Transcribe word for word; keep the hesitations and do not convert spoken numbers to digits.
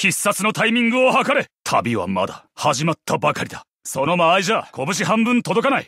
必殺のタイミングを計れ。旅はまだ始まったばかりだ。その間合いじゃ拳半分届かない。